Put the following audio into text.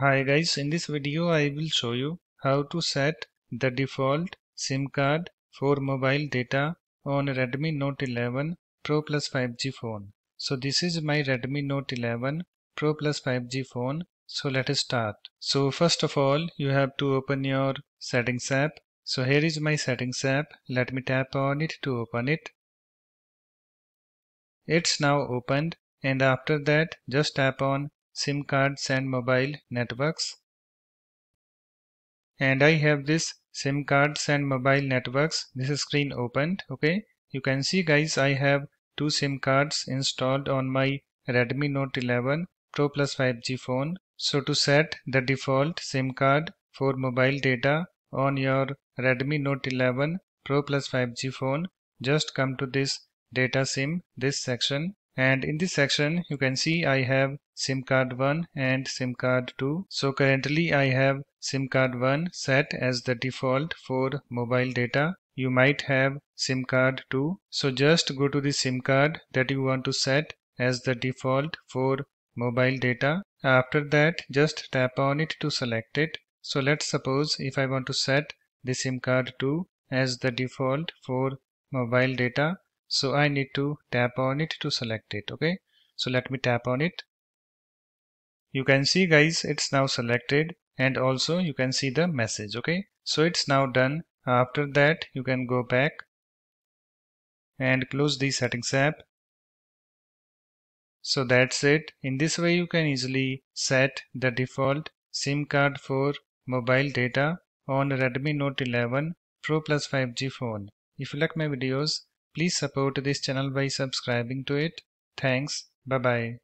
Hi guys, in this video I will show you how to set the default SIM card for mobile data on Redmi Note 11 Pro Plus 5G phone. So this is my Redmi Note 11 Pro Plus 5G phone. So let us start. So first of all you have to open your settings app. So here is my settings app. Let me tap on it to open it. It's now opened, and after that just tap on SIM cards and mobile networks. And I have this SIM cards and mobile networks. This is screen opened. Okay. You can see guys, I have two SIM cards installed on my Redmi Note 11 Pro Plus 5G phone. So to set the default SIM card for mobile data on your Redmi Note 11 Pro Plus 5G phone, just come to this data SIM, this section, and in this section you can see I have SIM card 1 and SIM card 2. So currently I have SIM card 1 set as the default for mobile data. You might have SIM card 2. So just go to the SIM card that you want to set as the default for mobile data. After that just tap on it to select it. So let's suppose if I want to set the SIM card 2 as the default for mobile data, so I need to tap on it to select it. Okay, so let me tap on it. You can see guys, it's now selected, and also you can see the message. Okay, so it's now done. After that you can go back and close the settings app. So that's it. In this way you can easily set the default SIM card for mobile data on Redmi Note 11 Pro Plus 5G phone. If you like my videos, please support this channel by subscribing to it. Thanks. Bye-bye.